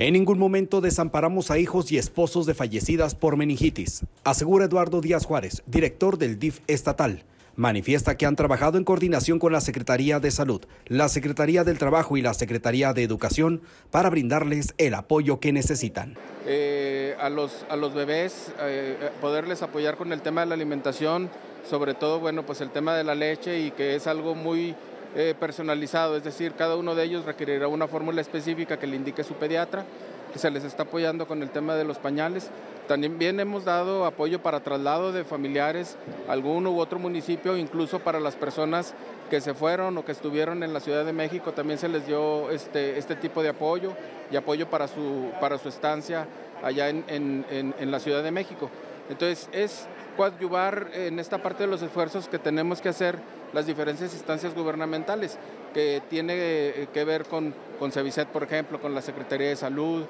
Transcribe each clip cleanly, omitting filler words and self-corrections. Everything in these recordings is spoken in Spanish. En ningún momento desamparamos a hijos y esposos de fallecidas por meningitis, asegura Eduardo Díaz Juárez, director del DIF Estatal. Manifiesta que han trabajado en coordinación con la Secretaría de Salud, la Secretaría del Trabajo y la Secretaría de Educación para brindarles el apoyo que necesitan. A los bebés, poderles apoyar con el tema de la alimentación, sobre todo, bueno, pues el tema de la leche, y que es algo muy personalizado, es decir, cada uno de ellos requerirá una fórmula específica que le indique su pediatra, que se les está apoyando con el tema de los pañales. También hemos dado apoyo para traslado de familiares a algún u otro municipio, incluso para las personas que se fueron o que estuvieron en la Ciudad de México, también se les dio este tipo de apoyo y apoyo para su estancia allá en la Ciudad de México. Entonces, es coadyuvar en esta parte de los esfuerzos que tenemos que hacer las diferentes instancias gubernamentales, que tiene que ver con Cebicet, por ejemplo, con la Secretaría de Salud,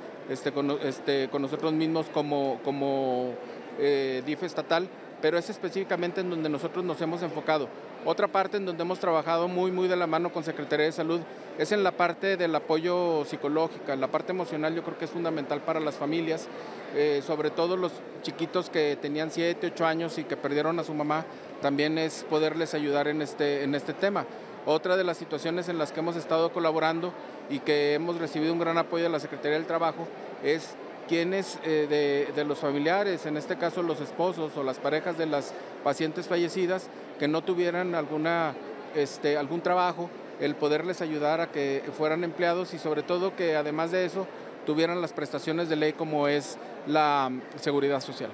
con nosotros mismos como DIF estatal, pero es específicamente en donde nosotros nos hemos enfocado. Otra parte en donde hemos trabajado muy de la mano con Secretaría de Salud es en la parte del apoyo psicológico, la parte emocional. Yo creo que es fundamental para las familias, sobre todo los chiquitos que tenían 7, 8 años y que perdieron a su mamá, también es poderles ayudar en este tema. Otra de las situaciones en las que hemos estado colaborando y que hemos recibido un gran apoyo de la Secretaría del Trabajo es quienes de los familiares, en este caso los esposos o las parejas de las pacientes fallecidas, que no tuvieran algún trabajo, el poderles ayudar a que fueran empleados, y sobre todo que además de eso tuvieran las prestaciones de ley como es la seguridad social.